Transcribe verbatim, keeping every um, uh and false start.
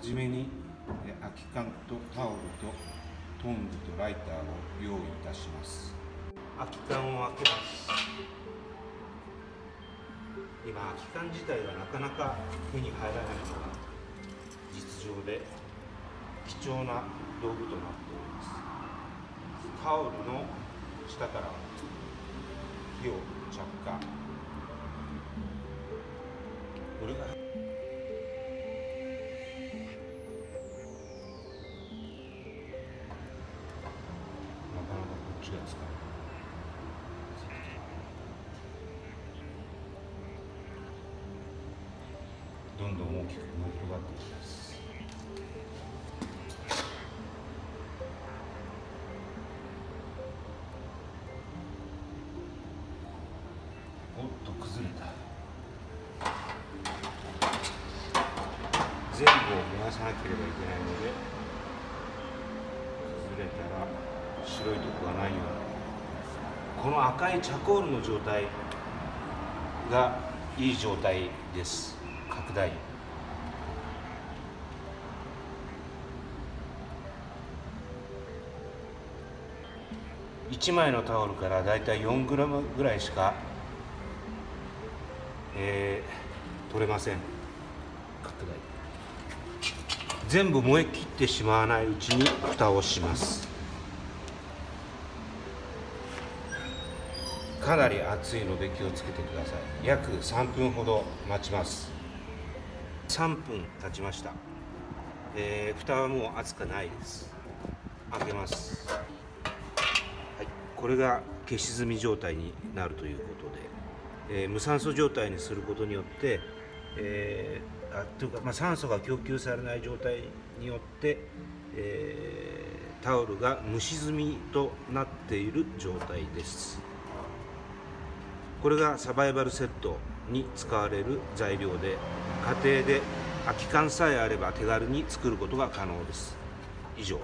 初めに空き缶とタオルとトングとライターを用意いたします。空き缶を開けます。今空き缶自体がなかなか手に入らないのが実情で、貴重な道具となっております。タオルの下から火を着火。これがどんどん大きく燃え広がっていきます。おっと崩れた。全部を燃やさなければいけないので、崩れたら白いとこがないように、この赤いチャコールの状態がいい状態です。拡大。いちまいのタオルからだいたい よんグラム ぐらいしか、えー、取れません。拡大。全部燃え切ってしまわないうちに蓋をします。かなり熱いので気をつけてください。約さんぷんほど待ちます。さんぷん経ちました。えー、蓋はもう熱くないです。開けます。はい、これが消し済み状態になるということで、えー、無酸素状態にすることによって、えー、あというか、まあ、酸素が供給されない状態によって、えー、タオルが蒸し済みとなっている状態です。これがサバイバルセットに使われる材料で、家庭で空き缶さえあれば手軽に作ることが可能です。以上。